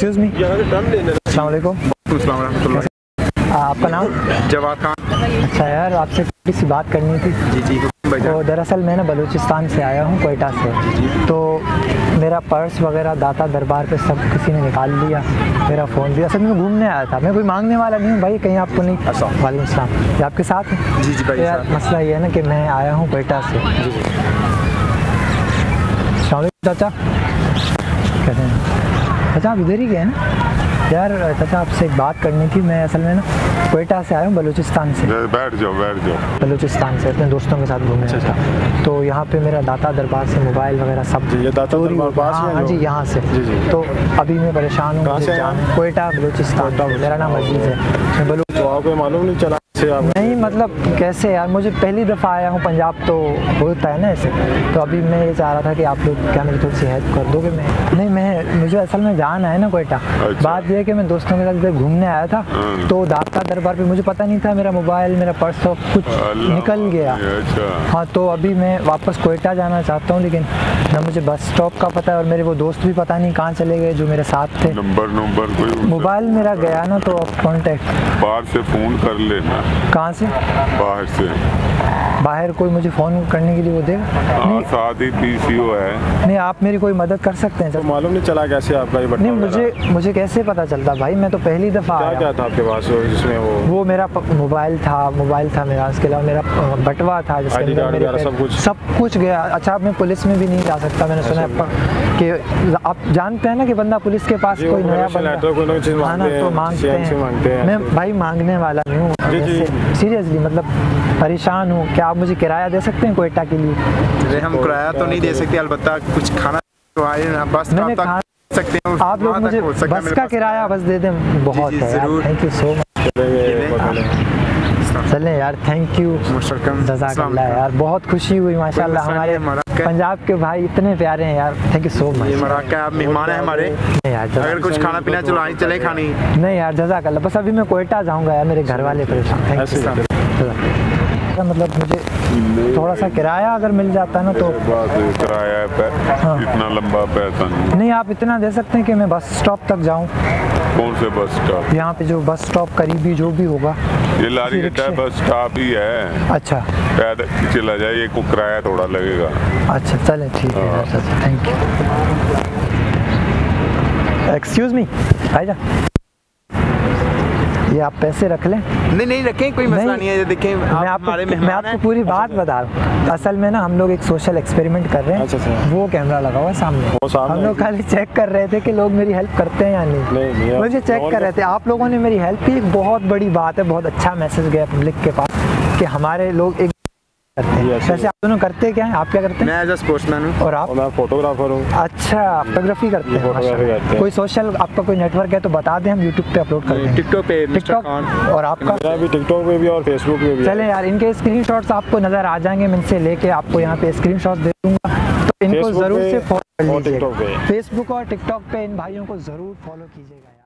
Excuse me, अस्सलाम वालेकुम। आपका नाम? जवाद खान। अच्छा यार, आपसे थोड़ी सी बात करनी थी। जी जी। तो दरअसल मैं ना बलूचिस्तान से आया हूँ, क्वेटा से। तो मेरा पर्स वगैरह दाता दरबार पे सब किसी ने निकाल लिया, मेरा फ़ोन भी। असल में घूमने आया था, मैं कोई मांगने वाला नहीं हूँ भाई, कहीं आपको नहीं। वालेकुम अस्सलाम। ये आपके साथ है? जी जी भाई। यार मसला ये है ना कि मैं आया हूँ क्वेटा से। जी जी। चाचा कहते हैं, चाचा आप इधर ही गए ना? यार चाचा आपसे एक बात करनी थी। मैं असल में ना क्वेटा से आया हूँ, बलूचिस्तान से। बैठ जाओ बैठ जाओ। बलूचिस्तान से अपने दोस्तों के साथ घूमने आया था। तो यहाँ पे मेरा दाता दरबार से मोबाइल वगैरह सब। जी, दाता दरबार पास में? हाँ जी, यहाँ से। जी जी। तो अभी मैं परेशान हूँ। क्वेटा बलूचिस्तान। मेरा नाम अजीज है। आपको मालूम नहीं चला? नहीं मतलब कैसे यार, मुझे पहली दफ़ा आया हूँ पंजाब, तो होता है ना ऐसे। तो अभी मैं ये चाह रहा था कि आप लोग क्या मेरी थोड़ी सी हेल्प कर दोगे? मैं नहीं, मैं मुझे असल में जाना है ना क्वेटा। बात यह है कि मैं दोस्तों के साथ जब घूमने आया था तो दाता दरबार पे मुझे पता नहीं था, मेरा मोबाइल मेरा पर्स सब कुछ निकल गया। हाँ, तो अभी मैं वापस क्वेटा जाना चाहता हूँ, लेकिन ना मुझे बस स्टॉप का पता है और मेरे वो दोस्त भी पता नहीं कहाँ चले गए जो मेरे साथ थे। मोबाइल मेरा गया ना, तो आप कॉन्टेक्ट बाहर से फ़ोन कर लेना। कहाँ से? बाहर से। बाहर कोई मुझे फ़ोन करने के लिए वो देगा? शादी पीसीओ है। नहीं, आप मेरी कोई मदद कर सकते हैं? तो मालूम नहीं चला कैसे आपका ये बता? नहीं मुझे कैसे पता चलता भाई, मैं तो पहली दफ़ा आया। क्या था आपके पास जिसमें वो मेरा मोबाइल था? मोबाइल था मेरा, उसके अलावा मेरा बटवा था, जिसमें सब कुछ गया। अच्छा, आप मैं पुलिस में भी नहीं जा सकता? मैंने सुना कि आप जानते हैं ना कि बंदा पुलिस के पास कोई नया बंदा ना तो मांगते हैं। मैं भाई मांगने वाला नहीं हूँ, सीरियसली मतलब परेशान हूँ। क्या आप मुझे किराया दे सकते हैं क्वेटा के लिए? अरे हम किराया तो नहीं दे सकते, अलबत्ता कुछ खाना तो आए बस खा सकते हैं। आप लोग मुझे बस का किराया बस दे दें, बहुत है। Thank you so much. चलें यार, थैंक यू। जज़ाकल्लाह यार, बहुत खुशी हुई माशाल्लाह। हमारे पंजाब के भाई इतने प्यारे हैं यार, थैंक यू सो मच। मराक का आप मेहमान हैं हमारे। नहीं यार, अगर कुछ खाना पीना चले खानी। नहीं यार जज़ाकल्लाह, बस अभी मैं क्वेटा जाऊँगा यार, मेरे घर वाले परेशान। Thank you. मतलब मुझे थोड़ा सा किराया अगर मिल जाता ना तो। किराया इतना लंबा पैसा नहीं, आप इतना दे सकते हैं कि मैं बस स्टॉप तक जाऊँ? कौन से बस स्टॉप? यहाँ पे जो बस स्टॉप करीबी जो भी होगा। ये लारी अड्डा बस स्टॉप ही है। अच्छा, पैदल चला जाए, को किराया थोड़ा लगेगा। अच्छा चलें, ठीक है यार, थैंक यू। एक्सक्यूज मी, आइजा ये आप पैसे रख लें। नहीं नहीं रखें, कोई मसला नहीं है। ये देखें मैं आपको पूरी बात बता रहा हूँ। असल में ना हम लोग एक सोशल एक्सपेरिमेंट कर रहे हैं। अच्छा, वो कैमरा लगा हुआ है सामने। हम लोग खाली चेक कर रहे थे कि लोग मेरी हेल्प करते हैं या नहीं, मुझे चेक कर रहे थे। आप लोगों ने मेरी हेल्प की, एक बहुत बड़ी बात है। बहुत अच्छा मैसेज गया पब्लिक के पास कि हमारे लोग एक करते हैं। आप दोनों करते क्या हैं? आप क्या करते हैं? मैं एज अ स्पोर्ट्समैन हूं। और आप? मैं फोटोग्राफर हूं। अच्छा, फोटोग्राफी करते हैं, फोटोग्राफी करते हैं। कोई सोशल आपका कोई नेटवर्क है तो बता दें, हम YouTube पे अपलोड कर देंगे। टिकटॉक पे मिस्टर खान। और आपका? मेरा भी टिकटॉक पे भी और फेसबुक पे भी। चलें यार, इनके स्क्रीनशॉट्स आपको नजर आ जाएंगे। मैं इनसे लेके आपको यहाँ पे स्क्रीनशॉट्स दे दूंगा, तो इनको जरूर से फॉलो कीजिएगा। फेसबुक और टिकटॉक पे इन भाइयों को जरूर फॉलो कीजिएगा।